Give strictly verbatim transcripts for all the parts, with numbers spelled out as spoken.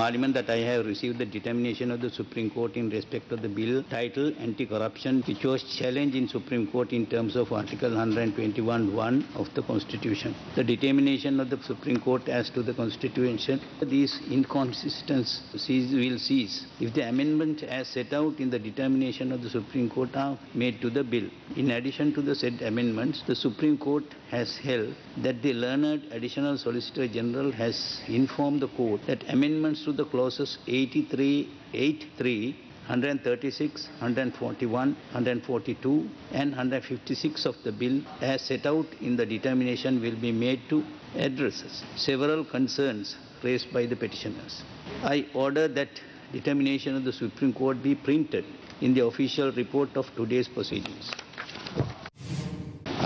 Parliament that I have received the determination of the Supreme Court in respect of the bill titled Anti-Corruption, which was challenged in Supreme Court in terms of Article one twenty-one point one of the Constitution. The determination of the Supreme Court as to the Constitution, these inconsistencies will cease if the amendment as set out in the determination of the Supreme Court are made to the bill. In addition to the said amendments, the Supreme Court has held that the learned Additional Solicitor General has informed the Court that amendments to the clauses eighty-three, eighty-three, one thirty-six, one forty-one, one forty-two and one fifty-six of the bill as set out in the determination will be made to address several concerns raised by the petitioners. I order that determination of the Supreme Court be printed in the official report of today's proceedings.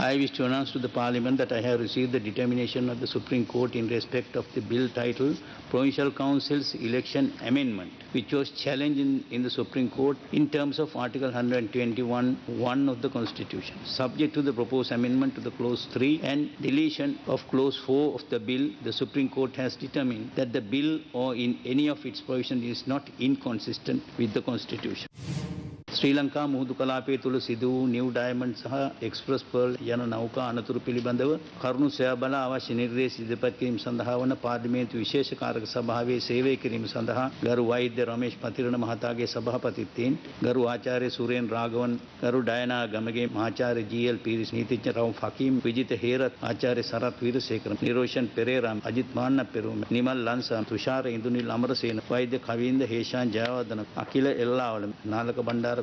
I wish to announce to the Parliament that I have received the determination of the Supreme Court in respect of the bill titled Provincial Council's Election Amendment, which was challenged in, in the Supreme Court in terms of Article one twenty-one point one of the Constitution. Subject to the proposed amendment to the Clause three and deletion of Clause four of the bill, the Supreme Court has determined that the bill or in any of its provisions is not inconsistent with the Constitution. ශ්‍රී ලංකා මුහුදු කලාපයේ තුල සිදු වූ New diamond සහ express pearl යන නෞකා අනතුරු පිළිබඳව කරුණු සොයා බලා අවශ්‍ය නිර්දේශ ඉදිරිපත් කිරීම සඳහා වන පාර්ලිමේන්තු විශේෂ කාර්යක සභාවේ සේවය කිරීම සඳහා ගරු වෛද්‍ය රමේෂ් පතිරණ මහතාගේ සභාපතිත්වයෙන් ගරු ආචාර්ය සූරෙන් රාඝවන්, ගරු ඩයනා ගමගේ මහාචාර්ය ජී එල් පීරිස්, නීතිඥ රවුම් ෆකීම්, විජිත හේරත්, ආචාර්ය සරත් වීරසේකර, නිරෝෂන් පෙරේරා, අජිත් මාන්න පෙරුම, නිමල් ලන්සන්, තුෂාර ඉඳුනිල් අමරසේන, වෛද්‍ය කවීන්ද හේෂාන් ජයවර්ධන, අකිල එල්ලාවල, නාලක බණ්ඩාර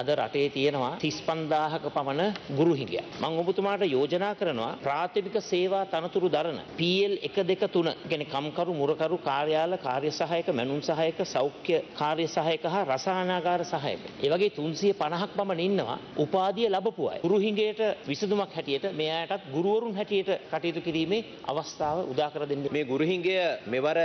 අද රටේ තියෙනවා තිස් පන්දාහක පමණ ගුරුහිඟියා. මම ඔබතුමාට යෝජනා කරනවා ප්‍රාථමික සේවා තනතුරු දරන පී එල් එක දෙක තුන කියන්නේ කම්කරු මුරකරු කාර්යාල කාර්ය සහායක මැනුම් සහායක සෞඛ්‍ය කාර්ය සහායක හා රසායනාගාර සහායක. ඒ වගේ තුන්සිය පනහක් පමණ ඉන්නවා උපාධිය ලැබපු අය. ගුරුහිඟේට විසඳුමක් හැටියට මේ අයටත් ගුරුවරුන් හැටියට කටයුතු කිරීමේ අවස්ථාව උදා කර දෙන්න. මේ ගුරුහිඟය මෙවර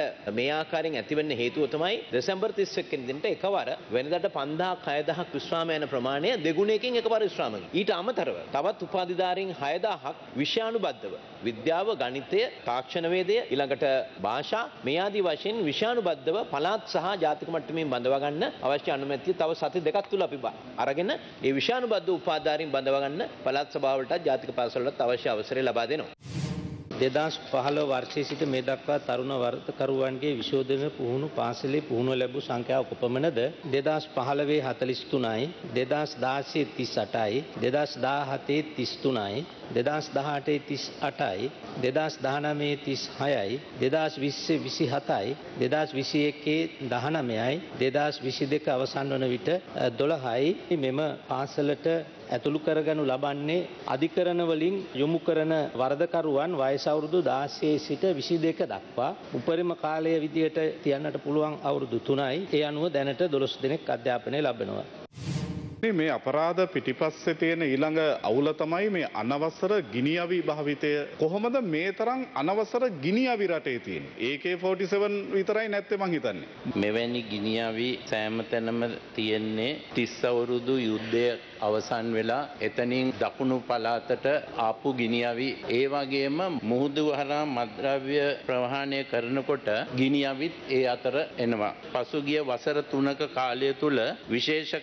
මේ ආකාරයෙන් ඇතිවෙන්න හේතුව තමයි දෙසැම්බර් තිස් එක් වෙනි දිනට එකවර වෙනදාට පන්දාහක් හයදාහක් විශ්‍රාම ප්‍රමාණය දෙගුණයකින් එකපාර විශ්‍රාම කරනවා. ඊට අමතරව තවත් උපාධිධාරීන් හයදාහක් විෂයානුබද්ධව විද්‍යාව, ගණිතය, තාක්ෂණ වේදය, ඊළඟට භාෂා මේ ආදී වශයෙන් විෂයානුබද්ධව පළාත් සහ ජාතික මට්ටමින් බඳවා ගන්න අවශ්‍ය අනුමැතිය තව සති දෙකක් තුල අපි අරගෙන මේ විෂයානුබද්ධ උපාධිධාරීන් බඳවා ගන්න පළාත් සභාවලට ජාතික පාසලට අවශ්‍ය අවසරය ලබා දෙනවා. දෙදාස් පහළොව වර්ෂයේ සිට මේ දක්වා තරුණ වර්තකරුවන්ගේ විශෝධන පුහුණු පාසලේ පුහුණුව ලැබූ සංඛ්‍යාව කොපමණද? දෙදාස් පහළොවේ හතළිස් තුනයි, දෙදාස් දහසයේ තිස් අටයි, දෙදාස් දහහතේ තිස් තුනයි, දෙදාස් දහඅටේ තිස් අටයි, දෙදාස් දහනවයේ තිස් හයයි, දෙදාස් විස්සේ විසිහතයි, දෙදාස් විසිඑකේ දහනවයයි, දෙදාස් විසිදෙක අවසන් වන විට දොළහයි. මෙම පාසලට ඇතුළු කරගනු ලබන්නේ අධිකරණ වලින් යොමු කරන වරදකරුවන් වයස අවුරුදු දාහසේ සිට විසිදෙක දක්වා උපරිම කාලය විදියට තියන්නට පුළුවන් අවුරුදු තුනයි. ඒ අනුව දැනට දොළොස් දෙනෙක් අධ්‍යාපනය ලබනවා. මේ අපරාධ පිටිපස්සේ තියෙන ඊළඟ අවුල තමයි මේ අනවසර ගිනියවි භාවිතය. කොහොමද මේ තරම් අනවසර ගිනියවි රටේ තියෙන්නේ? ඒ කේ සැතලිස් හය විතරයි නැත්තේ මං හිතන්නේ. මෙවැනි ගිනියවි සෑම තැනම තියෙන්නේ. තිස් අවුරුදු යුද්ධය අවසන් වෙලා එතනින් දකුණු පළාතට ආපු ගිනියවි. ඒ වගේම මුහුදු හරහා මද්ද්‍රව්‍ය ප්‍රවාහනය කරනකොට ගිනියවිත් ඒ අතර එනවා. පසුගිය වසර තුනක කාලය තුල විශේෂ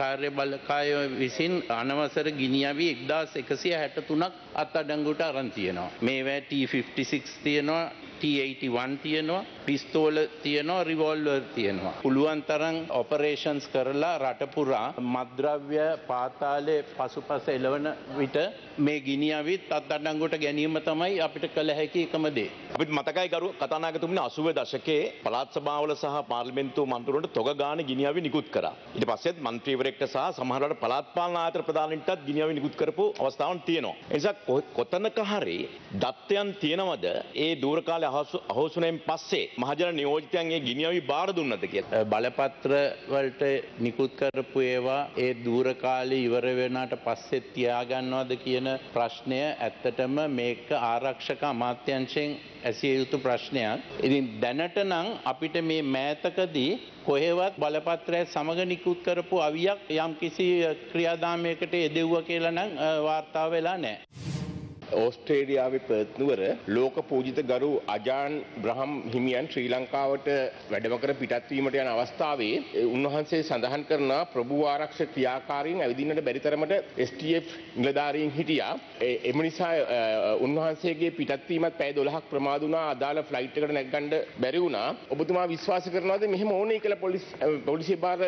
කාර්ය බලකාය විසින් අනවසර ගිනියවි එක්දාස් එකසිය හැටතුනක් අත්අඩංගුවට අරන් තියෙනවා. මේවා ටී ෆිෆ්ටි සික්ස් තියෙනවා, ටී එයිටි වන් තියෙනවා, පිස්තෝල තියෙනවා, රිවෝල්වර් තියෙනවා. පුළුවන් තරම් ඔපරේෂන්ස් කරලා රට පුරා මද්ද්‍රව්‍ය පාතාලේ පසුපස එළවන විට මේ ගිනියවිත් අත්අඩංගුවට ගැනීම තමයි අපිට කළ හැකි එකම දේ. අපිට මතකයි ගරු කතානායකතුමනි අසූවයේ දශකයේ පළාත් සභාවල සහ පාර්ලිමේන්තු මන්ත්‍රීවරුන්ට තොග ගාන ගිනියවි නිකුත් කරා. ඊට පස්සෙත් මන්ත්‍රීවරයෙක්ට සහ සමහරවල් පළාත් පාලන ආයතන ප්‍රධානීන්ටත් ගිනියවි නිකුත් කරපු අවස්ථාවන් තියෙනවා. ඒ නිසා කොතනක හරි දත්තයන් තියෙනවද ඒ දුර කාලේ අහෝසුනෙන් පස්සේ මහජන නියෝජිතයන් ඒ ගිනියවි බාර දුන්නද කියලා? බලපත්‍ර වලට නිකුත් කරපු ඒවා ඒ දුර කාලේ ඉවර වෙනාට පස්සේ තියාගන්නවද කියන ප්‍රශ්නය ඇත්තටම මේක ආරක්ෂක අමාත්‍යාංශයෙන් ඇසිය යුතු ප්‍රශ්නයක්. ඉතින් දැනට නම් අපිට මේ මෑතකදී කොහෙවත් බලපත්‍රය සමග නිකුත් කරපු අවියක් යම්කිසි ක්‍රියාදාමයකට යෙදුවා කියලා නම් වාර්තා වෙලා නැහැ. Australia Pertnura, Loka Pujita Garu, Ajahn Braham Himian, Sri Lanka, Vadamakara Pitati Matan Avastavi, Unhanse Sandahan Karna, Prabhu Araksha Kriyakarin, within the Beritaramata, S T F Nadarin Hitia, Emunisa Unhansege Pitatima Pedolak Pramaduna, Adala Flight Neganda Beruna, Obutuma Viswasakarna, Mihimonikala Police Police Bar.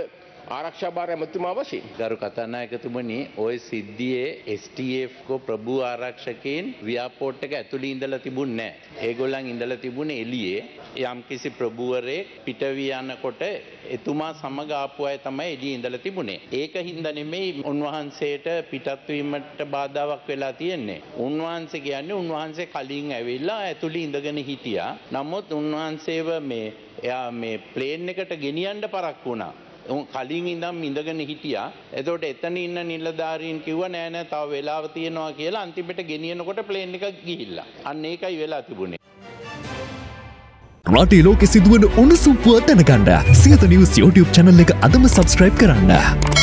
आरक्षा बारे में तुम आवश्य गारु कथा ना है कि तुमने ओए सिद्धिए S T F को प्रभु आरक्षकीन व्यापोट के तुली इंदलती बुन्ने एगोलांग इंदलती बुन्ने लिए याम किसी प्रभु अरे पिटवियान कोटे तुम्हां समग्र आपुए तमाए जी इंदलती बुन्ने एक हिंदने में उन्वाहन से टे पिटातुई मट्ट बादा वक्वेलाती है ने उन्वाहन से क्या ने उन्वाहन से खालींग है वेला तुली इंदगने हितिया नमोत उन्वाहन से व में या में प्लेन ने कट गिनियंड पराकुना खाली इंदम इंदगन हिटिया ऐसो टेटनी इन्ना नीलदारी इन क्यों नया नया ताऊ वेलावती है नौ केला अंतिम बेटे गेनियनों कोटे प्लेन निका गिहिला अनेका ये वेलाती बुने राती लोग किसी दुन उन्नसुप्पत नगांडा सीएत न्यूज़ यूट्यूब चैनल लेक अदम सब्सक्राइब करांडा